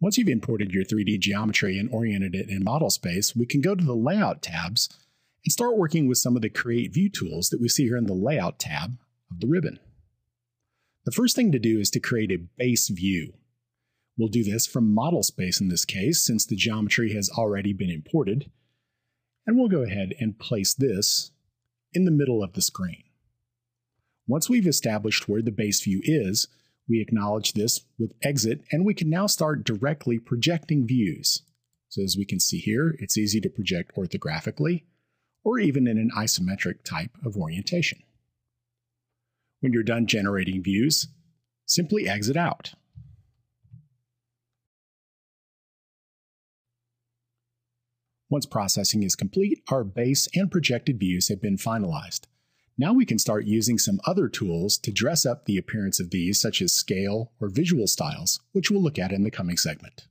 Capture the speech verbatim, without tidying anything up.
Once you've imported your three D geometry and oriented it in model space, we can go to the Layout tabs and start working with some of the Create View tools that we see here in the Layout tab of the ribbon. The first thing to do is to create a base view. We'll do this from model space in this case, since the geometry has already been imported, and we'll go ahead and place this in the middle of the screen. Once we've established where the base view is, we acknowledge this with Exit, and we can now start directly projecting views. So as we can see here, it's easy to project orthographically, or even in an isometric type of orientation. When you're done generating views, simply exit out. Once processing is complete, our base and projected views have been finalized. Now we can start using some other tools to dress up the appearance of these, such as scale or visual styles, which we'll look at in the coming segment.